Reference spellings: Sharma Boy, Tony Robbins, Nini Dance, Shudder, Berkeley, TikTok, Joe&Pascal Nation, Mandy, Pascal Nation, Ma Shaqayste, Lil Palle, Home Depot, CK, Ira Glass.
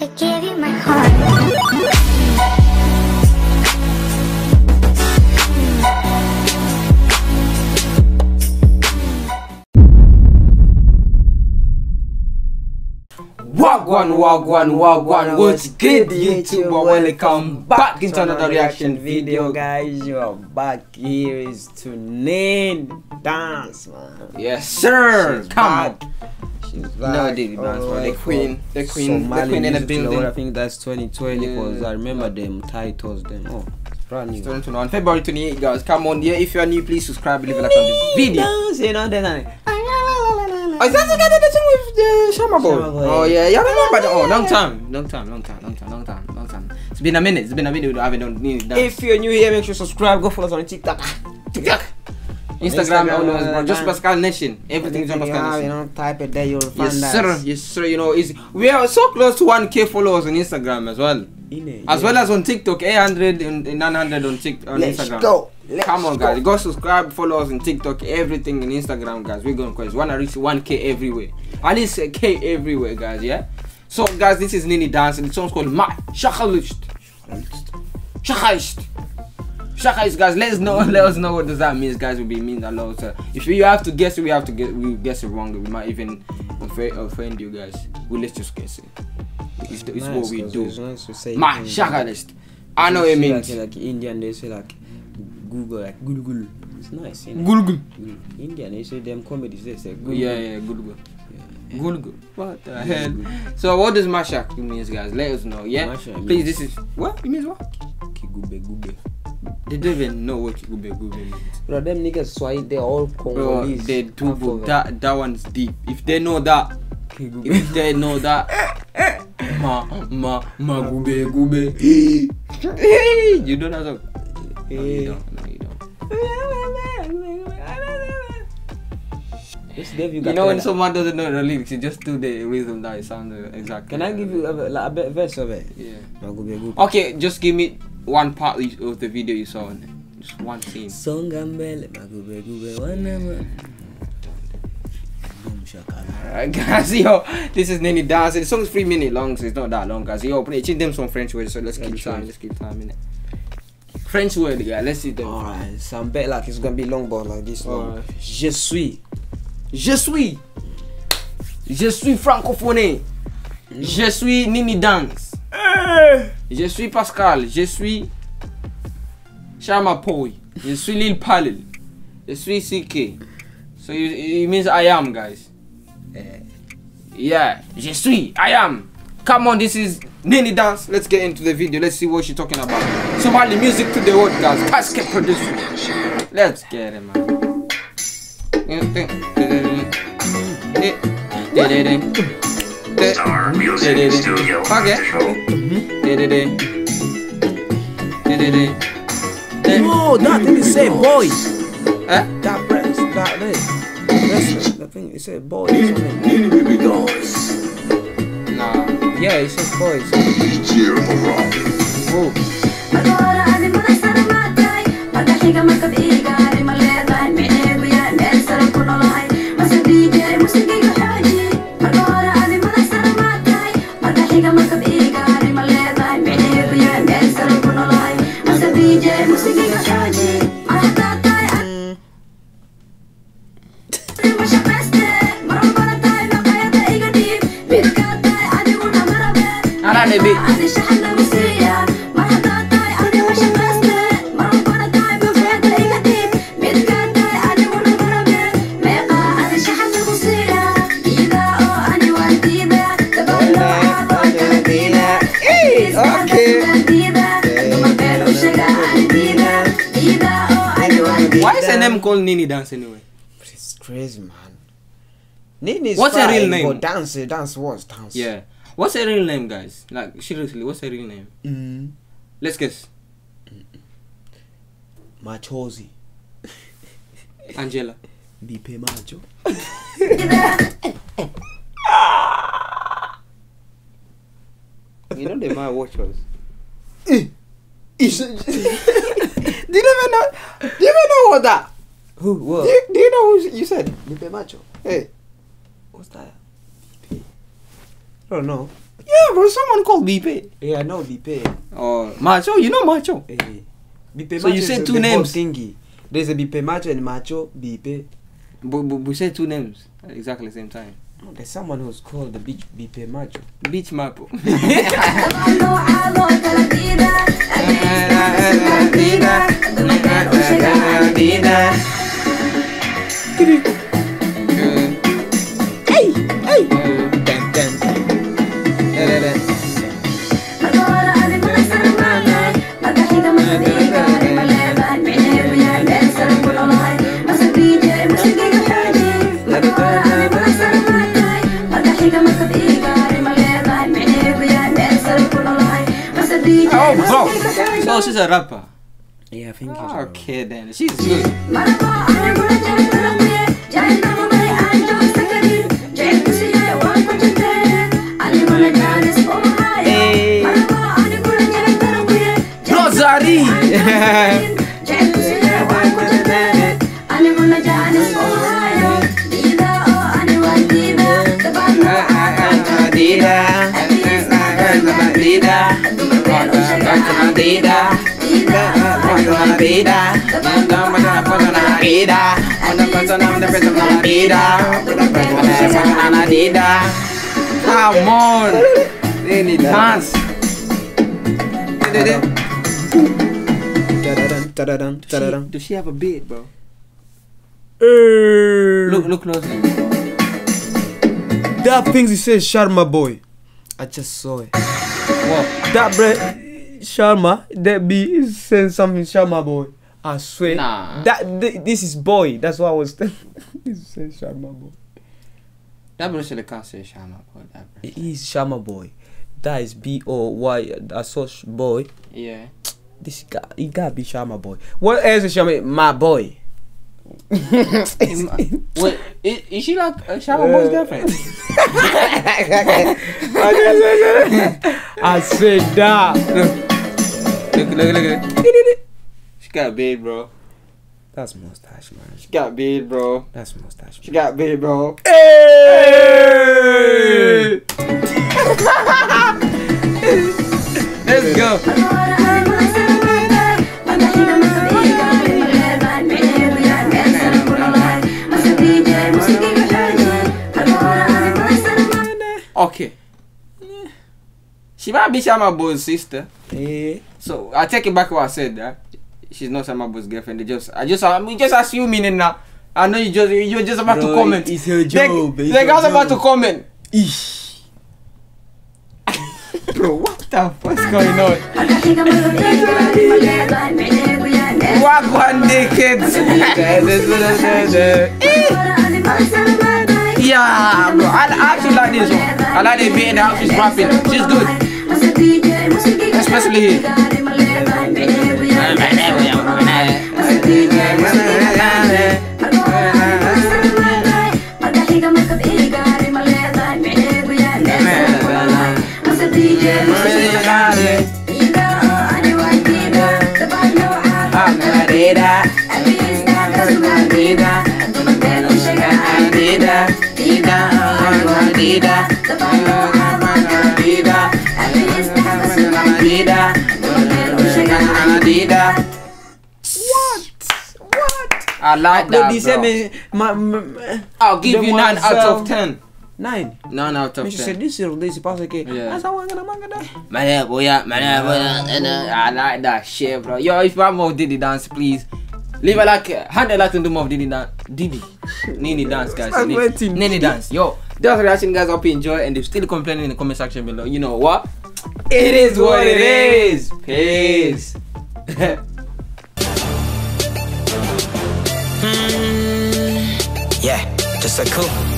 I gave you my heart. Wagwan, what's good YouTube? Welcome back into another reaction video, guys. You are back. Here is to Nini Dance, man. Yes sir, she's come back. No, they dance, man. The queen in the building. I think that's 2020 because I remember them titles then. Oh, it's brand new. It's 2021, February 28, guys. Come on, yeah. If you are new, please subscribe, leave a like on this video. You know that. Oh, is that the guy that did with Sharma Boy? Oh yeah, yeah, I remember that. Oh, long time. It's been a minute. We haven't done Nini Dance. If you're new here, make sure you subscribe. Go follow us on TikTok. Instagram, bro. Just Pascal Nation. Everything's on Pascal Nation. You know, type it there, you'll find that. Yes sir. You know, we are so close to 1K followers on Instagram as well. As well as on TikTok, 800 and 900 on TikTok on Instagram. Come on guys, go subscribe, follow us on TikTok, everything on Instagram, guys. We're going crazy. Wanna reach 1K everywhere. At least a K everywhere, guys, yeah? So guys, this is Nini Dance and the song's called Ma Shaqayste. Shaqayste, guys, let us know what does that mean, guys. Will be mean a lot. So if you have to guess it, we guess it wrong. We might even offend you guys. Well, let's just guess it. It's nice, what we do. Nice to say Ma Shaqayste. I know it means like Indian. They say like Google, like Google. It's nice. Google. Indian. They say them comedies. They say Google. Yeah, Google. Google. What the hell? So what does Ma Shaqayste means, guys? Let us know. Yeah. Please. This is what it means. What? Google. They don't even know what Gube means. Bro, them niggas why they all Congolese. They do that one's deep. If they know that, ma Gube. You don't know that. No, you don't. You know when someone doesn't know the lyrics, you just do the rhythm that it sounds exactly. Can I give you a verse of it? Yeah. Okay, just give me one part of the video you saw on it. Just one scene. Guys, yo, this is Nini Dance. The song is 3 minutes long, so it's not that long, guys. Yo, play them some French words, so let's keep time in it. French word, guys, let's see them. Alright, some bet like it's gonna be long, but like this one. Je suis francophone. Je suis Nini Dance. Je suis Pascal, je suis Sharma Boy, je suis Lil Palle, je suis CK. So it means I am, guys. Yeah, je suis, I am. Come on, this is Nini Dance. Let's get into the video. Let's see what she's talking about. Somebody music to the world, guys. Pascal producer. Let's get it, man. Star Music Studio. Okay. No, that didn't say boy. That press, that day. That's the thing. It said boy. Nah. Yeah, it says boys. Oh. Call Nini Dance anyway. But it's crazy, man. Nini's what's her real name? Dance. Yeah. What's her real name, guys? Like seriously, what's her real name? Let's guess. Machozi. Angela. Dipe Macho. You know they might watch us. Do you even know what that? Who? What? Do you know who you said? Dipe Macho. Hey. What's that? I don't know. Yeah, bro, someone called Bipe. Yeah, I know Bipe. Oh, Macho, you know Macho. Hey. Bipe so Macho, you said two names. Thingy. There's a Bipe Macho and Macho Bipe. But we said two names at exactly the same time. Oh, there's someone who's called the Beach Bipe Macho. Beach Mapo. Oh, she's a rapper. Yeah, I think she's a okay then. She's good. Rosary! Come on! Nini Dance! Does she have a beat, bro? Look closely. That thing he says, Sharma Boy. I just saw it. What? That bread. Sharma, that be saying something, Sharma Boy. I swear. Nah. This is boy. That's what I was saying. This is Sharma Boy. That person can't say Sharma Boy. It is Sharma Boy. That is B-O-Y. That's such boy. Yeah. This guy, it gotta be Sharma Boy. What else is Sharma? My boy. Wait, is she like Sharma Boy's girlfriend? I said that. Look. She got big, bro. That's mustache, man. She got big, bro. That's mustache. Man. She got big, bro. Hey! Let's go. Okay. Yeah. She might be Sharma Boy's sister. Yeah. So I take it back what I said. She's not Sharma Boy's girlfriend. I'm just assuming it now. I know you're just about to comment. It's her job. The girl's about to comment. Ish. Bro, what the fuck's going on? What one day, kids? Yeah, bro. I actually like this one. I like the beat and how she's rapping. She's good. Especially here. What? I like that, bro. I'll give you 9 out of 10. 9? 9 out of 10. She said this is this pass okay. That's how I'm gonna make that. I like that shit, bro. Yo, if I'm of Diddy Dance, please. Leave a like, hand a like to the move Diddy Dance. Nini Dance, guys. Nini Dance. Yo, that's the reaction, guys. I hope you enjoy. And if still complaining in the comment section below, you know what? It is what it is. Peace. Yeah, just like cool.